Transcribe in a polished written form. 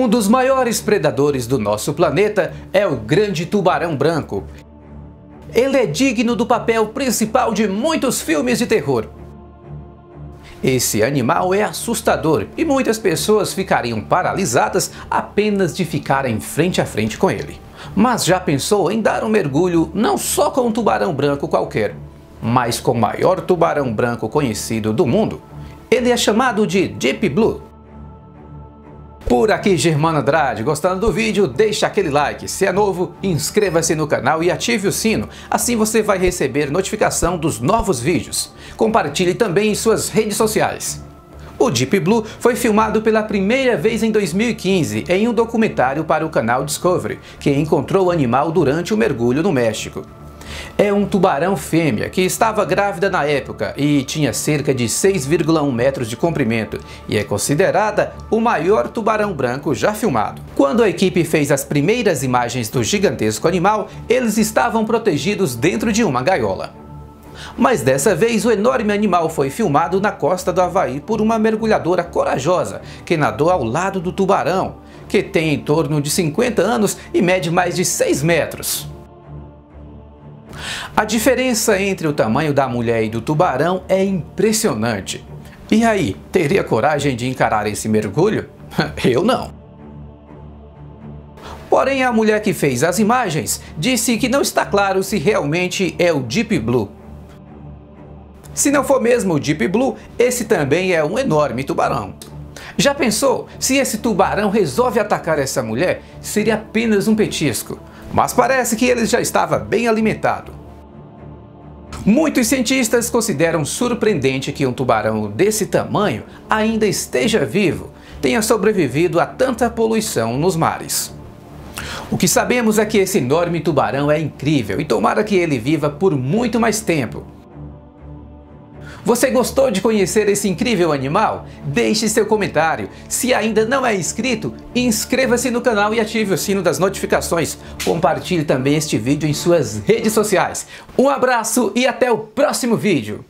Um dos maiores predadores do nosso planeta é o grande tubarão branco. Ele é digno do papel principal de muitos filmes de terror. Esse animal é assustador e muitas pessoas ficariam paralisadas apenas de ficarem frente a frente com ele. Mas já pensou em dar um mergulho não só com um tubarão branco qualquer, mas com o maior tubarão branco conhecido do mundo? Ele é chamado de Deep Blue. Por aqui, Germano Andrade. Gostando do vídeo, deixa aquele like. Se é novo, inscreva-se no canal e ative o sino. Assim você vai receber notificação dos novos vídeos. Compartilhe também em suas redes sociais. O Deep Blue foi filmado pela primeira vez em 2015 em um documentário para o canal Discovery, que encontrou o animal durante o mergulho no México. É um tubarão fêmea que estava grávida na época e tinha cerca de 6,1 metros de comprimento e é considerada o maior tubarão branco já filmado. Quando a equipe fez as primeiras imagens do gigantesco animal, eles estavam protegidos dentro de uma gaiola. Mas dessa vez o enorme animal foi filmado na costa do Havaí por uma mergulhadora corajosa que nadou ao lado do tubarão, que tem em torno de 50 anos e mede mais de 6 metros. A diferença entre o tamanho da mulher e do tubarão é impressionante. E aí, teria coragem de encarar esse mergulho? Eu não. Porém, a mulher que fez as imagens disse que não está claro se realmente é o Deep Blue. Se não for mesmo o Deep Blue, esse também é um enorme tubarão. Já pensou? Se esse tubarão resolve atacar essa mulher, seria apenas um petisco. Mas parece que ele já estava bem alimentado. Muitos cientistas consideram surpreendente que um tubarão desse tamanho ainda esteja vivo, tenha sobrevivido a tanta poluição nos mares. O que sabemos é que esse enorme tubarão é incrível e tomara que ele viva por muito mais tempo. Você gostou de conhecer esse incrível animal? Deixe seu comentário. Se ainda não é inscrito, inscreva-se no canal e ative o sino das notificações. Compartilhe também este vídeo em suas redes sociais. Um abraço e até o próximo vídeo!